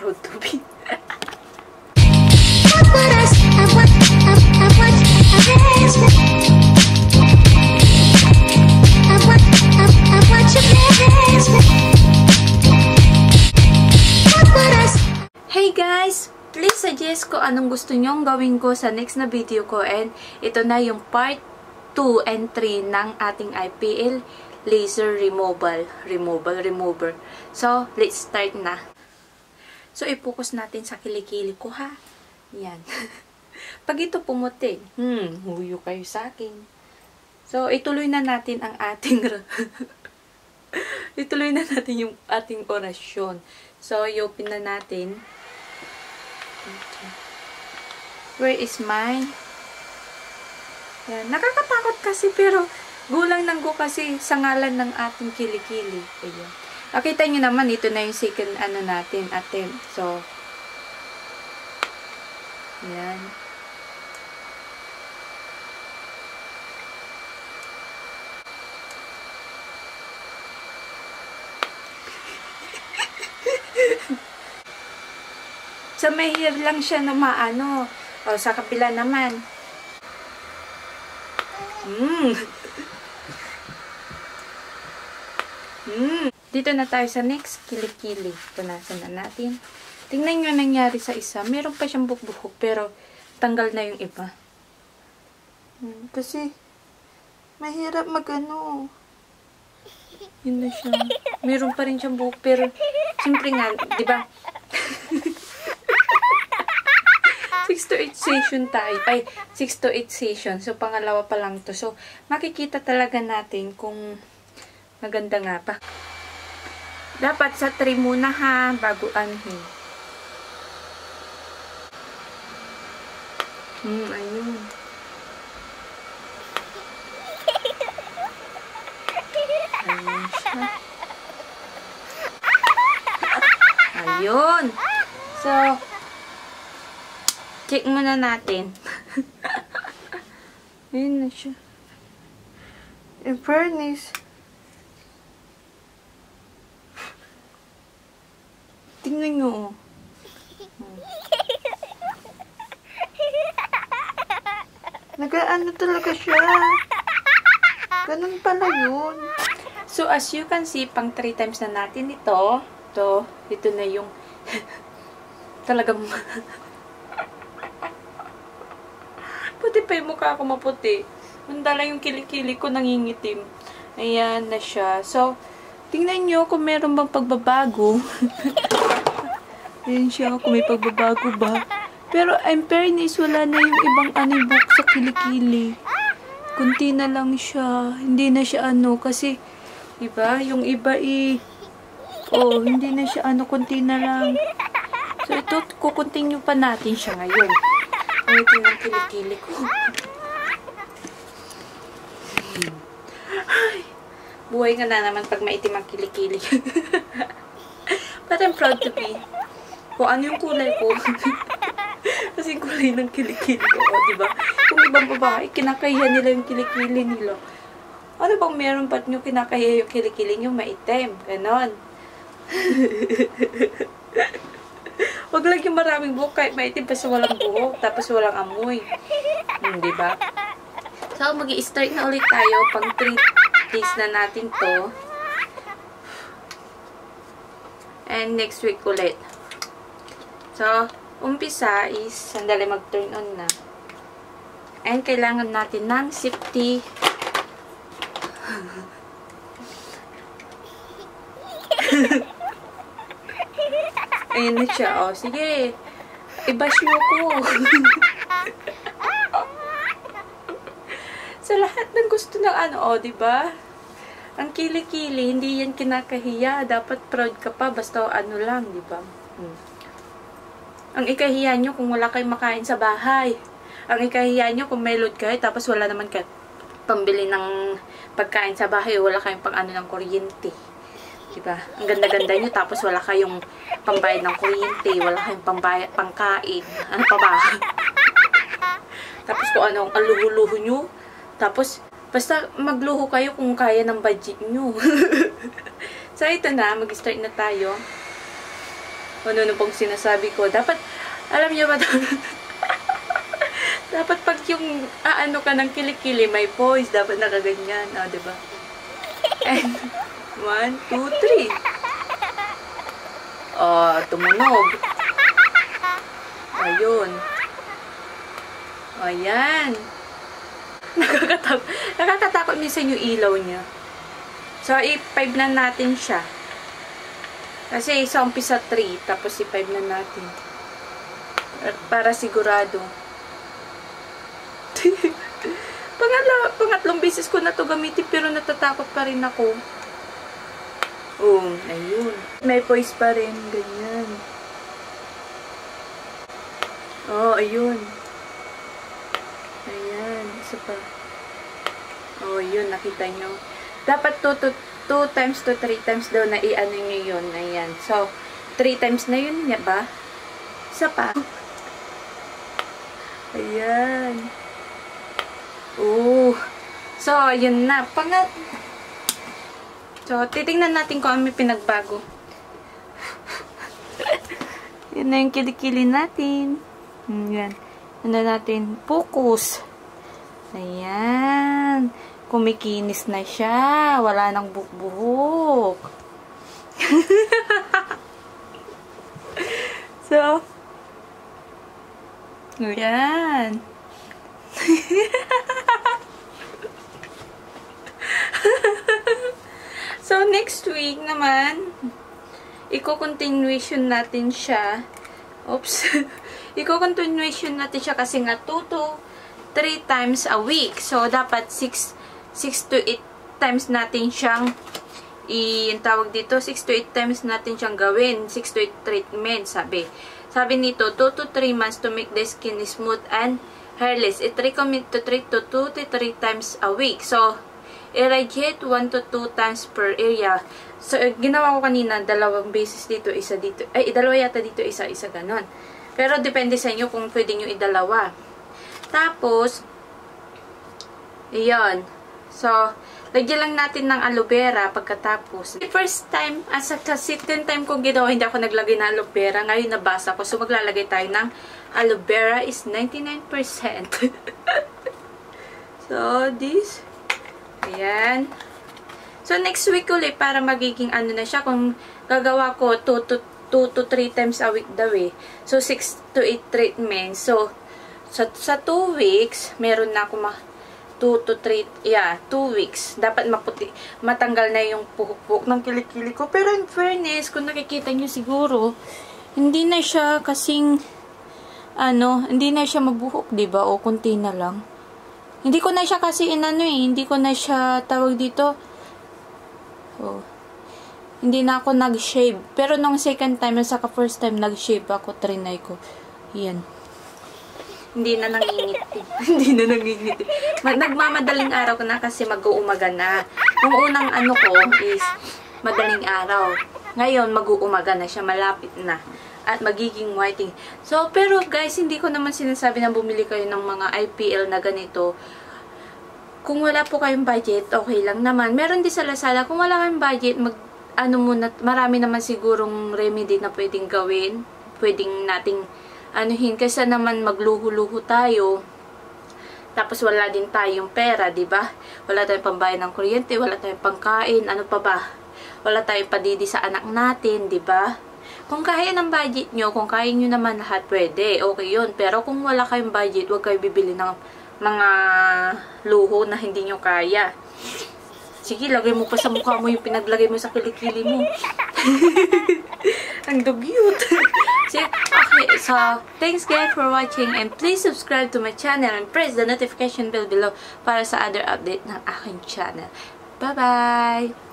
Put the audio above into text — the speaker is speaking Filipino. road to be. Hey guys! Please suggest ko anong gusto nyong gawin ko sa next na video ko, and ito na yung part 2 and 3 ng ating IPL laser remover. So, let's start na. So, i-focus natin sa kilikili ko, ha? Yan. Pag ito pumuti, huyo kayo sa akin. So, ituloy na natin ang ating ituloy na natin yung ating orasyon. So, i-open na natin. Okay. Where is mine? Yan. Nakakatakot kasi, pero gulang lang ko kasi sa ngalan ng ating kilikili. Ayan. Nakita nyo naman, ito na yung second ano natin, attempt. So, ayan. Sa may hair lang siya na maano. O, sa kapila naman. Dito na tayo sa next, kilikili. Punasan na natin. Tingnan nyo nangyari sa isa. Meron pa siyang bukbuhok, pero tanggal na yung iba. Kasi, mahirap magano. Yun na siya. Meron pa rin siyang buhok, pero siyempre nga, di ba? 6 to 8 session tayo. Ay, 6 to 8 session. So, pangalawa pa lang to. So, makikita talaga natin kung maganda nga pa. Dapat sa 3 muna, ha, bago anhin. Ayun. Ayun siya. Ayun. So, check muna natin. Ayun na siya. In fairness, tingnan nyo, oh. Nagaano talaga siya. Ganun pala yun. So, as you can see, pang 3 times na natin ito. Ito, ito na yung talagang puti pa yung mukha ko, maputi. Mandala yung kilikili ko, nangingitim. Ayan na siya. So, tingnan nyo kung meron bang pagbabago. Ayan siya, kung may pagbabago ba. Pero, in fairness, wala na yung ibang anibok sa kilikili. Kunti na lang siya. Hindi na siya ano, kasi, diba, yung iba oh, hindi na siya ano, kunti na lang. So, ito, kukontinue pa natin siya ngayon. Ang ito ng kilikili ko. Buhay nga na naman pag maitim ang kilikili. But I'm proud to be. Kung ano yung kulay ko. Kasi kulay ng kilikili ko. O, diba? Kung ibang babae, kinakaya nila yung kilikili nila. Ano bang meron ba't nyo kinakaya yung kilikili nyo? Maitim. Ganon. Wag lang yung maraming buhok. Kahit maitim, basta walang buhok. Tapos walang amoy. Diba? So, mag-i-start na ulit tayo pang 3 days na natin to, and next week ulit. So, umpisa is sandali, mag-turn on na, and kailangan natin ng safety. Ayan na siya, oh. Sige, i-bash mo ko. So, lahat ng gusto ng ano, oh, diba? Ang kilikili, hindi yan kinakahiya. Dapat proud ka pa, basta ano lang, diba? Ang ikahiya nyo kung wala kayong makain sa bahay. Ang ikahiya nyo kung may load kayo, tapos wala naman kayo pambili ng pagkain sa bahay, wala kayong pang ano ng kuryente. Diba? Ang ganda-ganda nyo, tapos wala kayong pambayad ng kuryente, wala kayong pangkain. Ano pa ba? Tapos kung anong aluhuluho nyo, tapos, basta magluho kayo kung kaya ng budget nyo. So, ito na. Mag-start na tayo. kung ano pong sinasabi ko. Dapat, alam niyo ba, dapat pag yung aano ka ng kilikili, may voice, dapat nakaganyan. O, diba? And, 1, 2, 3. O, tumunog. Ayun. Ayan. Nakakatakot minsan yung ilaw niya. So, i-5 na natin siya. Kasi isa umpisa 3, tapos i-5 na natin. Para sigurado. Pangatlong beses ko na to gamitin, pero natatakot pa rin ako. Ayun. May voice pa rin, ganyan. Ayun. Ayan, isa pa. Yun, nakita nyo. Dapat 2 times to 3 times daw na i-ano nyo yun. Ayan. So, 3 times na yun, ba? Isa pa. Ayan. So, yun na. So, titingnan natin kung ano may pinagbago. Yun na yung kilikili natin. Ayan. Ano natin? Focus. Ayan. Kumikinis na siya. Wala nang bukbuhok. So, ayan. So, next week naman, i-continuation natin siya. Oops. I-continuation natin siya kasi nga 2 to 3 times a week. So, dapat 6 to 8 times natin siyang i-tawag dito. 6 to 8 times natin siyang gawin. 6 to 8 treatments, sabi. Sabi nito, 2 to 3 months to make the skin smooth and hairless. It recommend to treat to 2 to 3 times a week. So, irradiate 1 to 2 times per area. So, ginawa ko kanina, dalawang beses dito, isa dito. Ay, dalawa yata dito, isa, ganon. Pero, depende sa inyo kung pwede nyo idalawa. Tapos, iyon. So, lagyan lang natin ng aloe vera pagkatapos. The first time, as a second time kong ginawa, hindi ako naglagay ng aloe vera. Ngayon, nabasa ko. So, maglalagay tayo ng aloe vera is 99%. So, this... Ayan. So, next week ulit para magiging ano na siya. Kung gagawa ko 2 to 3 times a week daw eh. So, 6 to 8 treatments. So, sa 2 weeks, meron na ako 2 weeks. Dapat maputi, matanggal na yung puhok ng kilikili ko. Pero in fairness, kung nakikita nyo siguro, hindi na siya kasing, ano, hindi na siya magbuhok, diba? O, konti na lang. Hindi ko na siya kasi inano eh. Hindi ko na siya tawag dito. Hindi na ako nag-shave. Pero nung second time, saka first time nag-shave ako, trinay ko. Yan. Hindi na nangingiti. Hindi na nangingiti. Nagmamadaling araw ko na kasi mag-uumaga na. Yung unang ano ko is madaling araw. Ngayon, mag-uumaga na siya. Malapit na. At magiging whiting. So, pero guys, hindi ko naman sinasabi na bumili kayo ng mga IPL na ganito. Kung wala po kayong budget, okay lang naman. Meron din sa Lazada. Kung wala kayong budget, marami naman sigurong remedy na pwedeng gawin. Pwedeng nating anuhin. Kaysa naman magluho-luho tayo. Tapos wala din tayong pera, diba? Wala tayong pambayad ng kuryente, wala tayong pangkain, ano pa ba? Wala tayong padidi sa anak natin, diba? Kung kaya ng budget nyo, kung kaya nyo naman lahat, pwede. Okay yun. Pero kung wala kayong budget, huwag kayo bibili ng mga luho na hindi nyo kaya. Sige, lagay mo pa sa mukha mo yung pinaglagay mo sa kilikili mo. Ang dugyot. Okay, so, thanks guys for watching and please subscribe to my channel and press the notification bell below para sa other update ng aking channel. Bye-bye!